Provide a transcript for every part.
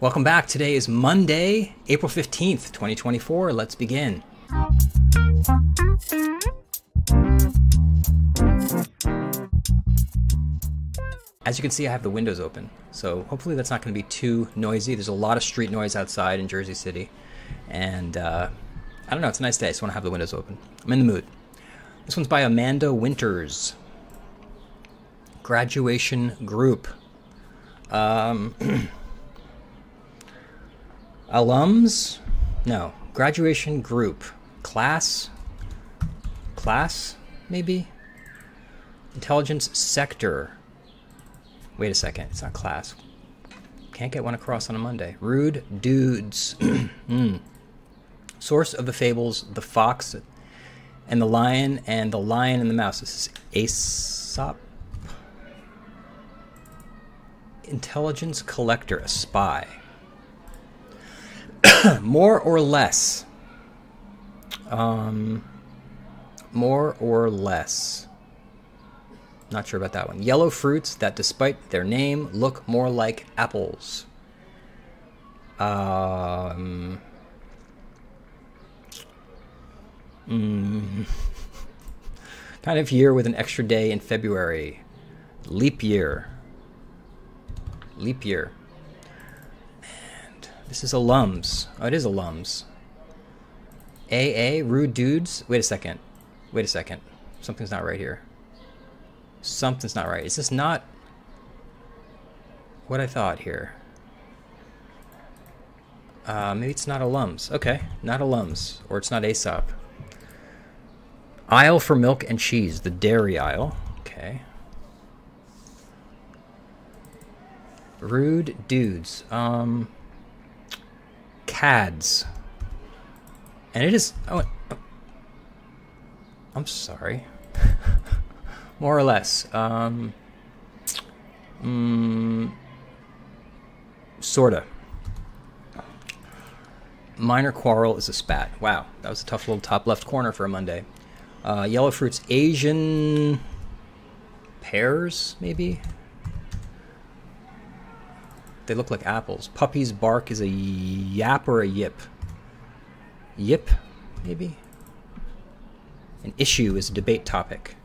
Welcome back. Today is Monday, April 15th, 2024. Let's begin. As you can see, I have the windows open, so hopefully that's not going to be too noisy. There's a lot of street noise outside in Jersey City, and I don't know, it's a nice day. I just want to have the windows open. I'm in the mood. This one's by Amanda Winters. Graduation Group. Alums? No. Graduation group. Class? Class, maybe? Intelligence sector. Wait a second. It's not class. Can't get one across on a Monday. Rude dudes. Source of the fables, the fox and the lion, and the lion and the mouse. This is Aesop. Intelligence collector, a spy. More or less. More or less. Not sure about that one. Yellow fruits that, despite their name, look more like apples. Kind of year with an extra day in February. Leap year. Leap year. This is alums. Oh, it is alums. AA, rude dudes. Wait a second. Wait a second. Something's not right here. Something's not right. Is this not what I thought here? Maybe it's not alums. Okay, not alums. Or it's not Aesop. Aisle for milk and cheese. The dairy aisle. Okay. Rude dudes. Cads. And it is... Oh, I'm sorry. More or less. Sorta. Minor quarrel is a spat. Wow, that was a tough little top left corner for a Monday. Yellow fruits, Asian pears, maybe? They look like apples. Puppy's bark is a yap or a yip. Yip, maybe? An issue is a debate topic.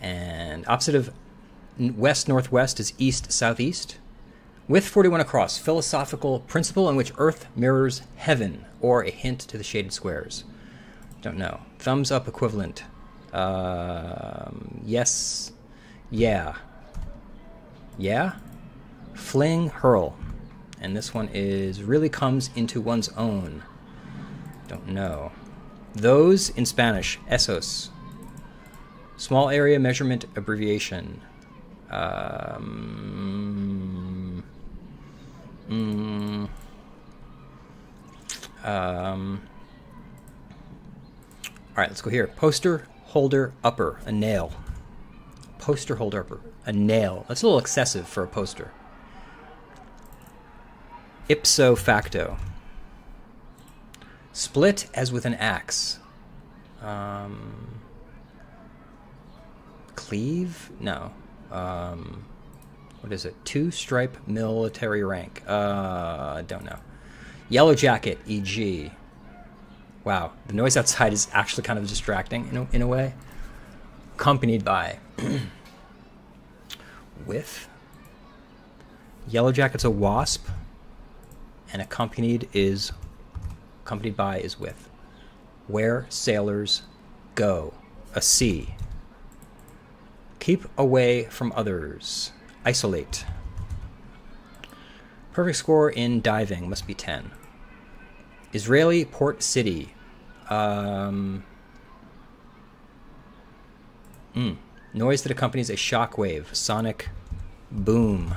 And opposite of west-northwest is east-southeast. With 41 across, philosophical principle in which earth mirrors heaven, or a hint to the shaded squares. Don't know. Thumbs up equivalent. Yes. Yeah. Yeah? Fling, hurl. And this one is really comes into one's own. Don't know. Those in Spanish, esos. Small area measurement abbreviation. All right, let's go here. Poster holder upper, a nail. Poster holder upper, a nail. That's a little excessive for a poster. Ipso facto. Split as with an axe. Cleave? No. What is it? Two-stripe military rank. I don't know. Yellow jacket, e.g. Wow, the noise outside is actually kind of distracting in a way. Accompanied by. With. Yellow jacket's a wasp. And accompanied by is with. Where sailors go, a sea. Keep away from others, isolate. Perfect score in diving must be 10. Israeli port city. Noise that accompanies a shockwave, sonic boom.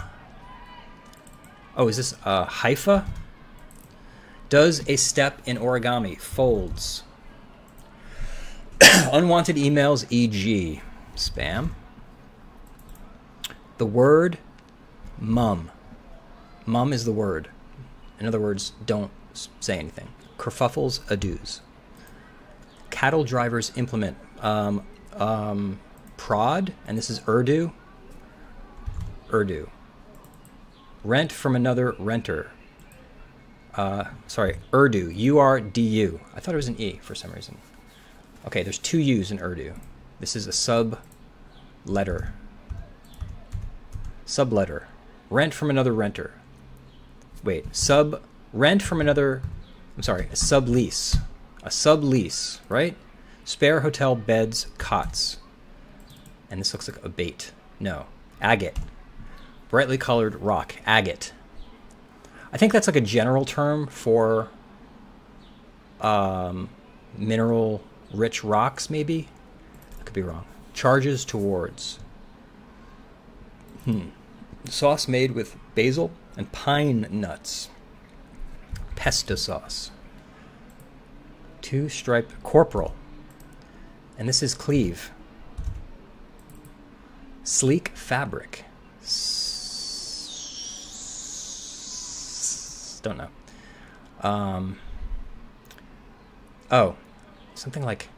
Oh, is this Haifa? Does a step in origami, folds. Unwanted emails, e.g. spam. The word, mum. Mum is the word. In other words, don't say anything. Kerfuffles, adieus. Cattle drivers implement. Prod, and this is Urdu. Rent from another renter. sorry, Urdu, U-R-D-U. I thought it was an E for some reason. Okay, there's two U's in Urdu. This is a sub-letter. Sub-letter. Rent from another renter. Wait, rent from another, I'm sorry, a sublease. A sublease, right? Spare hotel beds, cots. And this looks like a bait. No, agate. Brightly colored rock, agate. I think that's like a general term for mineral-rich rocks, maybe? I could be wrong. Charges towards. Sauce made with basil and pine nuts. Pesto sauce. Two-striped corporal. And this is cleave. Sleek fabric. Don't know. Oh, something like,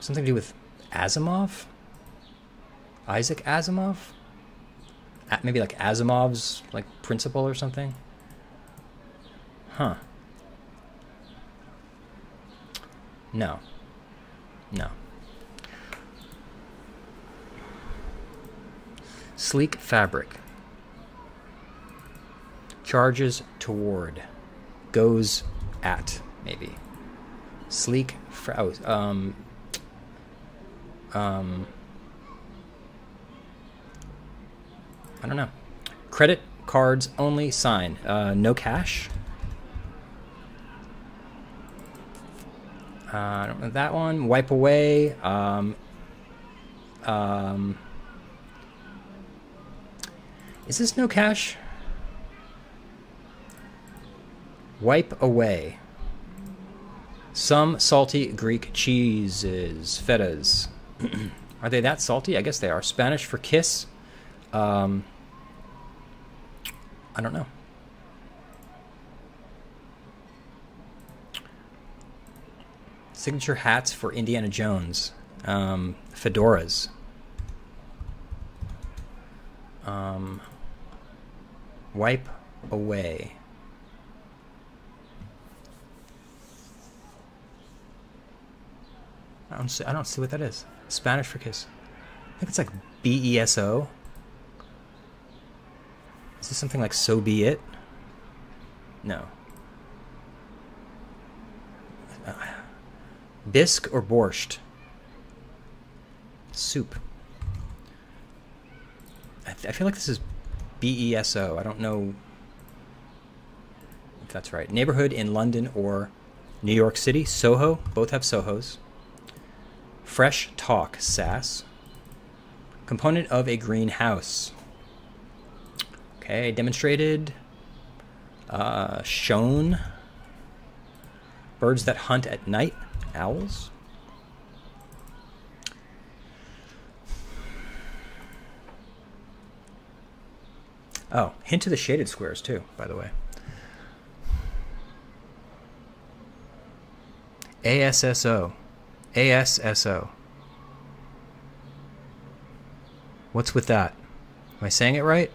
something to do with Asimov? Isaac Asimov? Maybe like Asimov's like principle or something? Huh. No. No. Sleek fabric. Charges toward. Goes at, maybe. Sleek, I don't know. Credit cards only sign. No cash. I don't know that one. Wipe away. Is this no cash? Wipe away. Some salty Greek cheeses, fetas. Are they that salty? I guess they are. Spanish for kiss. I don't know. Signature hats for Indiana Jones. Fedoras. Wipe away. I don't see what that is. Spanish for kiss. I think it's like B-E-S-O. Is this something like so be it? No. Bisque or borscht? Soup. I feel like this is B-E-S-O. I don't know if that's right. Neighborhood in London or New York City. Soho. Both have Sohos. Fresh talk, sass. Component of a greenhouse. Okay, demonstrated. Shown. Birds that hunt at night. Owls. Oh, hint to the shaded squares too, by the way. ASSO. ASSO. What's with that? Am I saying it right?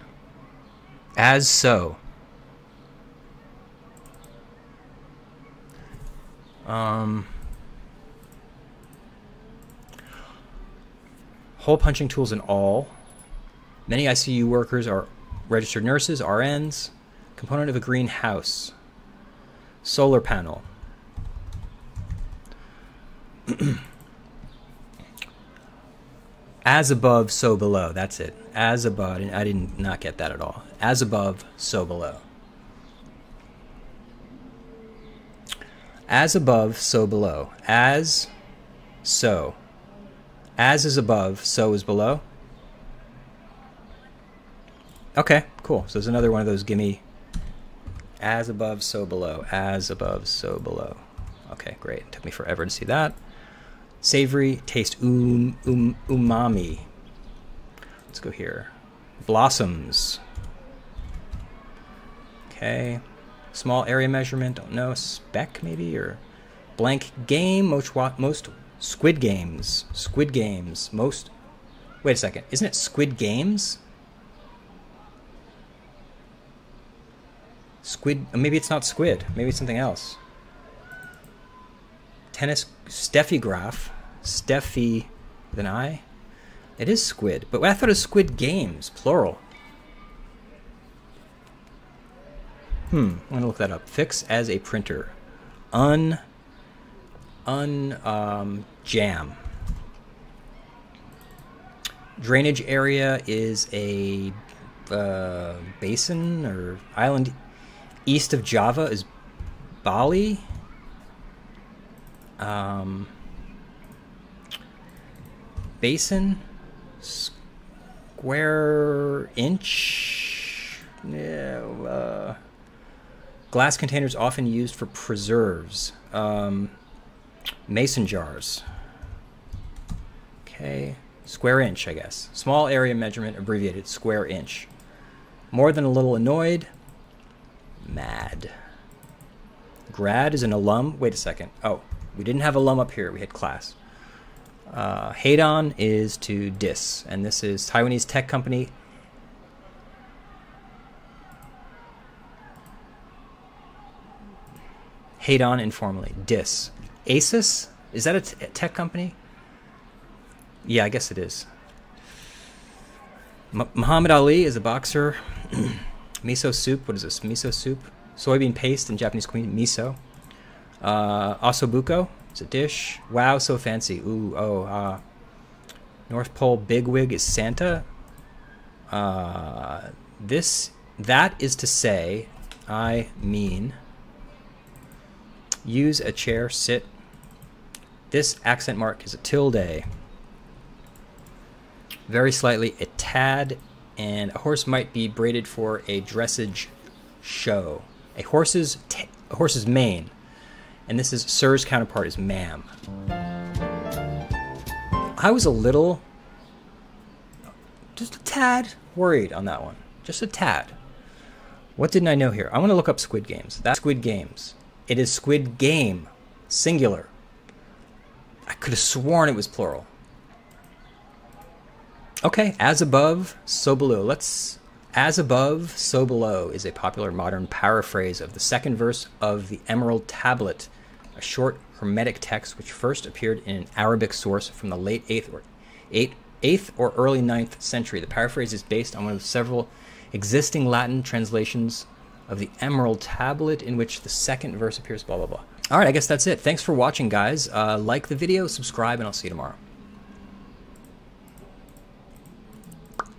As so. Hole punching tools in all. Many ICU workers are registered nurses, RNs. Component of a greenhouse. Solar panel. As above, so below. That's it. As above, and I did not get that at all. As above, so below. As above, so below. As, so. As is above, so is below. Okay, cool. So there's another one of those gimme. As above, so below. As above, so below. Okay, great. It took me forever to see that. Savory taste, umami. Let's go here. Blossoms. Okay. Small area measurement. Don't know. Spec maybe, or blank game. Most squid games. Squid games. Most. Wait a second. Isn't it squid games? Squid, maybe it's not squid, maybe it's something else. Tennis, Steffi Graf, Steffi with an I. It is squid, but I thought it was squid games, plural. I'm gonna look that up. Fix as a printer. Jam. Drainage area is a basin or island east of Java is Bali. Basin, square inch. Yeah. Glass containers often used for preserves. Mason jars. Okay. Square inch, I guess. Small area measurement, abbreviated square inch. More than a little annoyed. Mad. Grad is an alum. Wait a second. Oh, we didn't have alum up here. We had class. Hate on is to diss. And this is Taiwanese tech company. Hate on informally. Dis. ASUS? Is that a tech company? Yeah, I guess it is. Muhammad Ali is a boxer. Miso soup. What is this? Miso soup. Soybean paste in Japanese cuisine. Miso. Osobuco. It's a dish. Wow, so fancy. Ooh, oh. North Pole bigwig is Santa. This. That is to say, I mean... Use a chair, sit. This accent mark is a tilde. Very slightly, a tad, and a horse might be braided for a dressage show. A horse's mane. And this is sir's counterpart is ma'am. I was a little, just a tad worried on that one. Just a tad. What didn't I know here? I want to look up Squid Games. That's Squid Games. It is squid game, singular. I could have sworn it was plural. Okay, as above, so below. Let's, as above, so below is a popular modern paraphrase of the second verse of the Emerald Tablet, a short Hermetic text which first appeared in an Arabic source from the late 8th or early 9th century. The paraphrase is based on one of several existing Latin translations of the Emerald Tablet in which the second verse appears, blah, blah, blah. All right, I guess that's it. Thanks for watching, guys. Like the video, subscribe, and I'll see you tomorrow.